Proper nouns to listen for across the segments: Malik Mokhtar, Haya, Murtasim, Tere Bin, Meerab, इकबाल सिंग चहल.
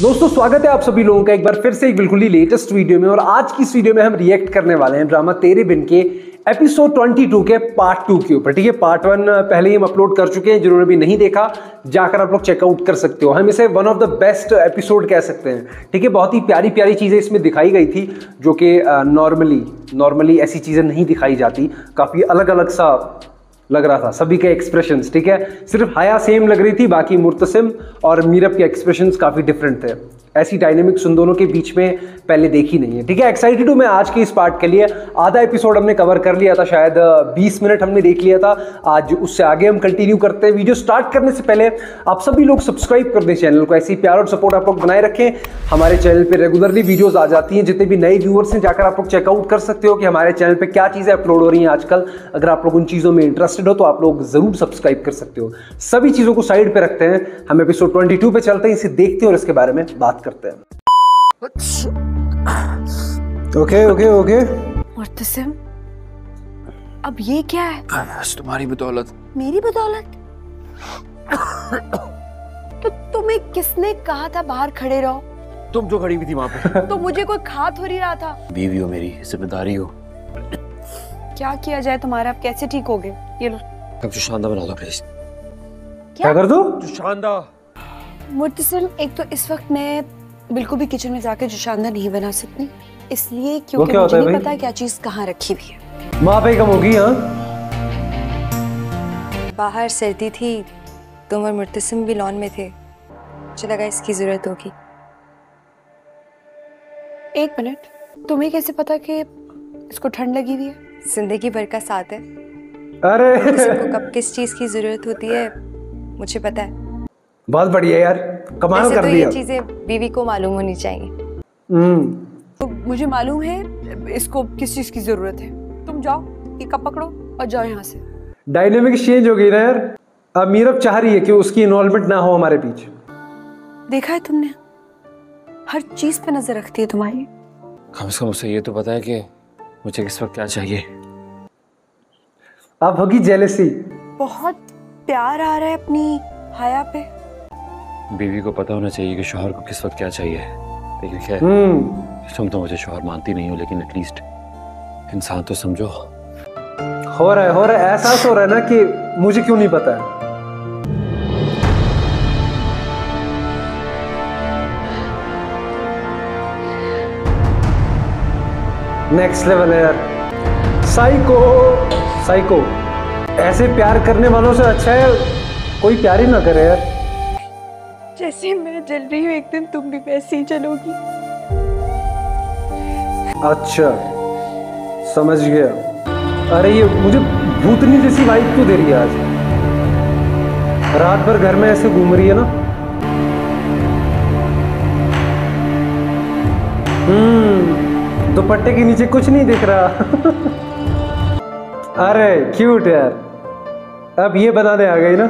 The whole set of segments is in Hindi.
दोस्तों स्वागत है आप सभी लोगों का एक बार फिर से एक बिल्कुल ही लेटेस्ट वीडियो में। और आज की इस वीडियो में हम रिएक्ट करने वाले हैं ड्रामा तेरे बिन के एपिसोड 22 के पार्ट 2 के ऊपर। ठीक है, पार्ट 1 पहले ही हम अपलोड कर चुके हैं, जिन्होंने भी नहीं देखा जाकर आप लोग चेकआउट कर सकते हो। हम इसे one of the best episode कह सकते हैं। ठीक है, बहुत ही प्यारी प्यारी चीज़ें इसमें दिखाई गई थी जो कि नॉर्मली ऐसी चीज़ें नहीं दिखाई जाती। काफ़ी अलग अलग सा लग रहा था सभी के एक्सप्रेशंस। ठीक है, सिर्फ हया सेम लग रही थी, बाकी मुर्तसिम और मीरब के एक्सप्रेशंस काफ़ी डिफरेंट थे। ऐसी डायनेमिक्स उन दोनों के बीच में पहले देखी नहीं है। ठीक है, एक्साइटेड हूँ मैं आज के इस पार्ट के लिए। आधा एपिसोड हमने कवर कर लिया था, शायद 20 मिनट हमने देख लिया था। आज उससे आगे हम कंटिन्यू करते हैं। वीडियो स्टार्ट करने से पहले आप सभी लोग सब्सक्राइब कर दें चैनल को, ऐसे ही प्यार और सपोर्ट आप लोग बनाए रखें। हमारे चैनल पर रेगुलरली वीडियोज़ आ जाती हैं, जितने भी नए व्यूअर्स हैं जाकर आप लोग चेकआउट कर सकते हो कि हमारे चैनल पर क्या चीज़ें अपलोड हो रही हैं आजकल। अगर आप लोग उन चीज़ों में इंटरेस्टेड हो तो आप लोग ज़रूर सब्सक्राइब कर सकते हो। सभी चीज़ों को साइड पर रखते हैं, हम एपिसोड 22 पर चलते हैं, इसे देखते हैं और इसके बारे में बात करते हैं। ओके। मुर्तसिम, अब ये क्या है? तुम्हारी बदौलत। मेरी बदौलत? तो तुम्हें किसने कहा था बाहर खड़े रहो? तुम जो खड़ी हुई थी वहाँ पे। तो मुझे कोई खा थोड़ी रहा था। बीवी हो मेरी, जिम्मेदारी हो। क्या किया जाए तुम्हारा, आप कैसे ठीक हो गए? ये लो। अब जो शानदार बना दो प्लीज। क्या कर दो? जो शानदार। मुर्तसिम, एक तो इस वक्त मैं बिल्कुल भी किचन में जाके जुशानदा नहीं बना सकती, इसलिए क्योंकि मुझे नहीं पता क्या चीज कहाँ रखी हुई है। माँ पे कम होगी। हाँ, बाहर सर्दी थी, तुम और मुर्तसिम भी लॉन में थे, मुझे लगा इसकी जरूरत होगी। एक मिनट, तुम्हें कैसे पता कि इसको ठंड लगी हुई है? जिंदगी भर का साथ है। अरे इसको कब किस चीज की जरूरत होती है मुझे पता है। बहुत बढ़िया यार, कमाल कर दिया। तो ये चीजें बीवी को मालूम होनी चाहिए। तो मुझे मालूम है इसको किस चीज की जरूरत है। तुम जाओ, ये कप पकड़ो और जाओ यहाँ से। डायनेमिक चेंज हो गई ना यार। अब मीरब चाह रही है कि उसकी इन्वॉल्वमेंट ना हो हमारे बीच। देखा है तुमने, हर चीज पे नजर रखती है तुम्हारी। कम से कम उसे ये तो पता है कि मुझे किस वक्त क्या चाहिए। अब होगी जेलसी। बहुत प्यार आ रहा है अपनी हया पे। बीवी को पता होना चाहिए कि शोहर को किस वक्त क्या चाहिए। लेकिन खैर, तुम तो मुझे शोहर मानती नहीं हो, लेकिन एटलीस्ट इंसान तो समझो। हो रहा है एहसास हो रहा है ना कि मुझे क्यों नहीं पता है। नेक्स्ट लेवल है यार। साइको। ऐसे प्यार करने वालों से अच्छा है कोई प्यार ही ना करे यार। जैसे मैं जल रही हूँ, एक दिन तुम भी वैसे ही जलोगी। अच्छा, समझ गया। अरे ये मुझे भूतनी जैसी वाइब क्यों दे रही है आज? रात भर घर में ऐसे घूम रही है ना। दुपट्टे के नीचे कुछ नहीं दिख रहा। अरे क्यूट यार, अब ये बनाने आ गई ना।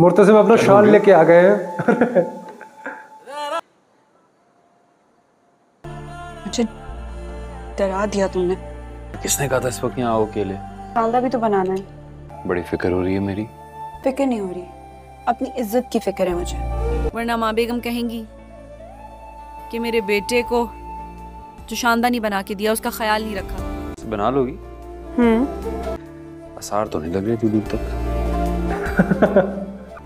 मुर्तसिम अपना शॉल लेके आ गए हैं। मुझे डरा दिया तुमने। किसने कहा था इस वक्त यहाँ आओ अकेले? कांदा भी तो बनाना है। बड़ी फिक्र हो रही है मेरी। फिक्र नहीं हो रही, अपनी इज्जत की फिक्र है मुझे। वरना माँ बेगम कहेंगी कि मेरे बेटे को जो शानदार नहीं बना के दिया, उसका ख्याल नहीं रखा। बना लोगी? आसार तो नहीं लग रही दूर तक।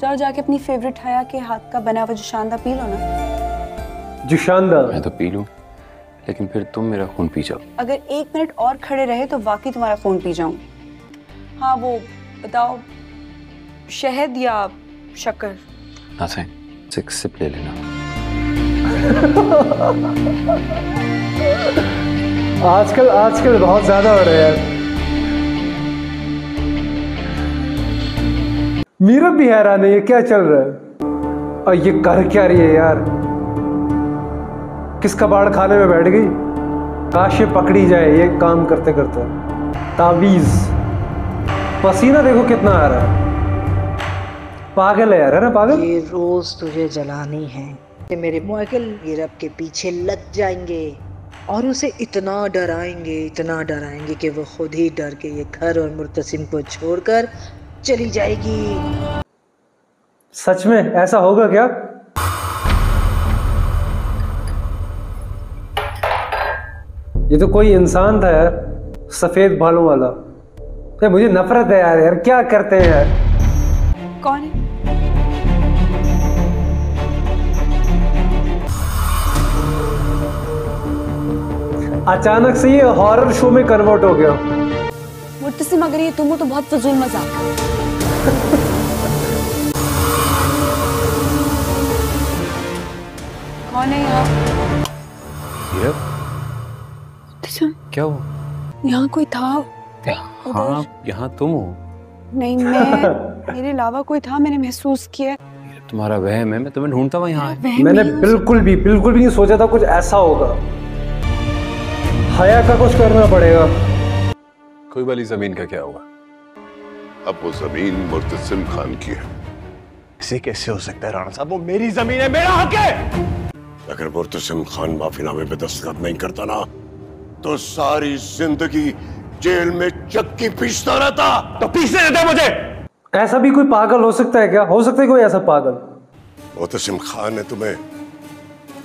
जाओ, जाके अपनी फेवरेट हया के हाथ का बना हुआ जुशानदा पी लो ना। जुशानदा मैं तो पी लूं, लेकिन फिर तुम मेरा खून पी जाओ। अगर एक मिनट और खड़े रहे तो वाकई तुम्हारा खून पी जाऊंगी। हाँ वो बताओ, शहद या शक्कर? ना सही, 6 सिप ले लेना। आजकल बहुत ज्यादा हो रहा है यार। मीरब भी हैरान है ये क्या चल रहा है। और ये कर क्या रही है यार, किसका बाढ़ खाने में बैठ गई। काश ये पकड़ी जाए ये काम करते करते। तावीज, पसीना देखो कितना आ रहा है। पागल है यार, है ना पागल। ये रोज तुझे जलानी है कि मेरे मोहकल मीरब के पीछे लग जाएंगे और उसे इतना डराएंगे कि वो खुद ही डर के ये घर और मुर्तसिम को छोड़कर चली जाएगी। सच में ऐसा होगा क्या? ये तो कोई इंसान था यार, सफेद बालों वाला। ये मुझे नफरत है यार क्या करते हैं यार। कौन है? अचानक से ये हॉरर शो में कन्वर्ट हो गया। मुर्तसिम अगर ये तुम हो तो बहुत फजूल मजाक। कौन है यहाँ? मुर्तसिम क्या हुआ? यहाँ कोई था? हाँ यहाँ तुम हो। नहीं मैं, मेरे अलावा कोई था, मैंने महसूस किया। तुम्हारा वहम है, मैं तुम्हें ढूंढता हुआ यहाँ आया। मैंने बिल्कुल भी नहीं सोचा था कुछ ऐसा होगा। हया का कुछ करना पड़ेगा। कोई वाली जमीन का क्या हुआ? अब वो जमीन मुर्तसिम खान की है। इसे कैसे हो सकता है राणा साहब, वो मेरी जमीन है, मेरा हक है। अगर मुर्तसिम खान माफीनामे पे दस्तखत नहीं करता ना तो सारी जिंदगी जेल में चक्की पीसता रहता। तो पीसने देता मुझे? ऐसा भी कोई पागल हो सकता है क्या? हो सकता है कोई ऐसा पागल? मुर्तसिम खान ने तुम्हें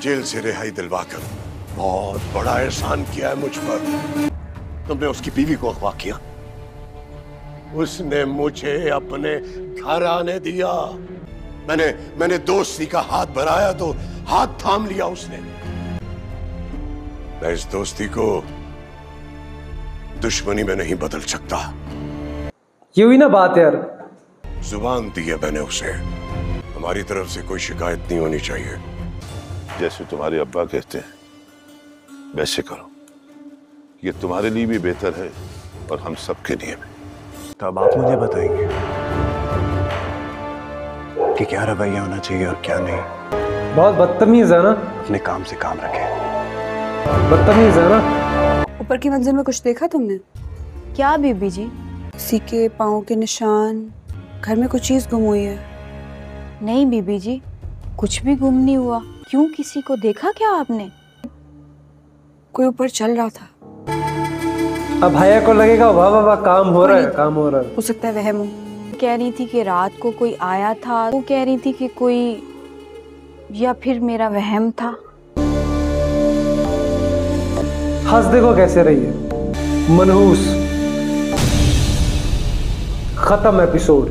जेल से रिहाई दिलवाकर बहुत बड़ा एहसान किया है मुझ पर। तुमने उसकी बीवी को अगवा किया, उसने मुझे अपने घर आने दिया। मैंने दोस्ती का हाथ बढ़ाया तो हाथ थाम लिया उसने। मैं इस दोस्ती को दुश्मनी में नहीं बदल सकता। ये हुई ना बात यार। जुबान दी है मैंने उसे, हमारी तरफ से कोई शिकायत नहीं होनी चाहिए। जैसे तुम्हारे अब्बा कहते हैं वैसे करो, ये तुम्हारे लिए भी बेहतर है और हम सबके लिए भी। तब आप मुझे बताएंगे कि क्या रवैया होना चाहिए और क्या नहीं। बहुत बदतमीज है ना। अपने काम से काम रखे। बदतमीज है ना। ऊपर की मंजिल में कुछ देखा तुमने? क्या बीबी जी? किसी के पाँव के निशान, घर में कुछ चीज गुम हुई है? नहीं बीबी जी, कुछ भी गुम नहीं हुआ। क्यों, किसी को देखा क्या आपने? कोई ऊपर चल रहा था। अब हया को लगेगा वाह वाह वाह काम हो रहा है, काम हो रहा है। हो सकता है वहम हो। कह रही थी कि रात को कोई आया था, वो कह रही थी कि कोई, या फिर मेरा वहम था। हंस देखो कैसे रही है। मनहूस खत्म एपिसोड।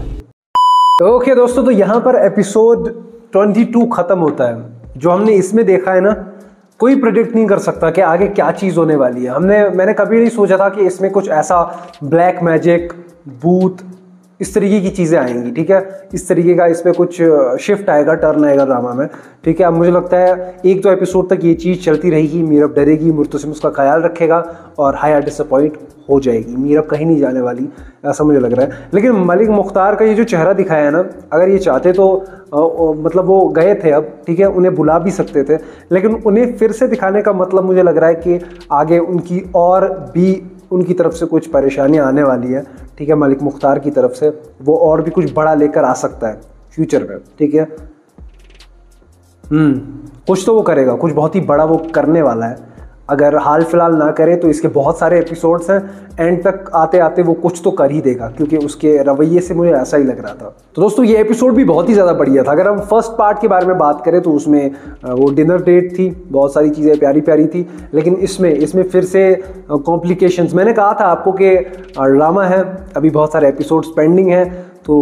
ओके दोस्तों, तो यहाँ पर एपिसोड 22 खत्म होता है। जो हमने इसमें देखा है ना, कोई प्रेडिक्ट नहीं कर सकता कि आगे क्या चीज होने वाली है। मैंने कभी नहीं सोचा था कि इसमें कुछ ऐसा ब्लैक मैजिक, भूत, इस तरीके की चीज़ें आएंगी। ठीक है, इस तरीके का इसमें कुछ शिफ्ट आएगा, टर्न आएगा ड्रामा में। ठीक है, अब मुझे लगता है 1-2 एपिसोड तक ये चीज़ चलती रहेगी। मीरब डरेगी, मुर्तसिम उसका ख्याल रखेगा और हया डिसअपॉइंट हो जाएगी। मीरब कहीं नहीं जाने वाली, ऐसा मुझे लग रहा है। लेकिन मलिक मुख्तार का ये जो चेहरा दिखाया है ना, अगर ये चाहते तो मतलब वो गए थे अब, ठीक है, उन्हें बुला भी सकते थे। लेकिन उन्हें फिर से दिखाने का मतलब मुझे लग रहा है कि आगे उनकी और भी उनकी तरफ से कुछ परेशानी आने वाली है। ठीक है, मलिक मुख्तार की तरफ से वो और भी कुछ बड़ा लेकर आ सकता है फ्यूचर में। ठीक है, कुछ तो वो करेगा, कुछ बहुत ही बड़ा वो करने वाला है। अगर हाल फिलहाल ना करे तो इसके बहुत सारे एपिसोड्स हैं, एंड तक आते आते वो कुछ तो कर ही देगा, क्योंकि उसके रवैये से मुझे ऐसा ही लग रहा था। तो दोस्तों ये एपिसोड भी बहुत ही ज़्यादा बढ़िया था। अगर हम फर्स्ट पार्ट के बारे में बात करें तो उसमें वो डिनर डेट थी, बहुत सारी चीज़ें प्यारी प्यारी थी। लेकिन इसमें फिर से कॉम्प्लिकेशंस। मैंने कहा था आपको कि ड्रामा है, अभी बहुत सारे एपिसोड्स पेंडिंग हैं, तो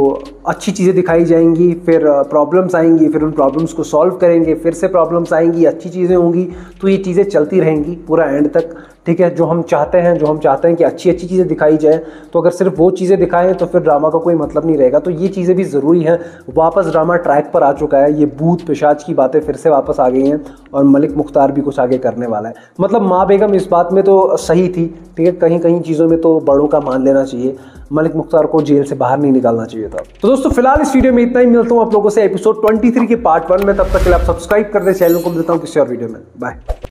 अच्छी चीज़ें दिखाई जाएंगी, फिर प्रॉब्लम्स आएंगी, फिर उन प्रॉब्लम्स को सॉल्व करेंगे, फिर से प्रॉब्लम्स आएंगी, अच्छी चीज़ें होंगी। तो ये चीज़ें चलती रहेंगी पूरा एंड तक। ठीक है, जो हम चाहते हैं कि अच्छी अच्छी चीज़ें दिखाई जाएँ। तो अगर सिर्फ वो चीज़ें दिखाएं तो फिर ड्रामा का कोई मतलब नहीं रहेगा। तो ये चीज़ें भी ज़रूरी हैं। वापस ड्रामा ट्रैक पर आ चुका है, ये भूत पिशाच की बातें फिर से वापस आ गई हैं और मलिक मुख्तार भी कुछ आगे करने वाला है। मतलब माँ बेगम इस बात में तो सही थी, ठीक है, कहीं कहीं चीज़ों में तो बड़ों का मान लेना चाहिए। मलिक मुख्तार को जेल से बाहर नहीं निकालना चाहिए था। तो दोस्तों फिलहाल इस वीडियो में इतना ही। मिलता हूँ आप लोगों से एपिसोड 23 के पार्ट 1 में। तब तक के लिए आप सब्सक्राइब कर दें चैनल को। मिलता हूँ किसी और वीडियो में। बाय।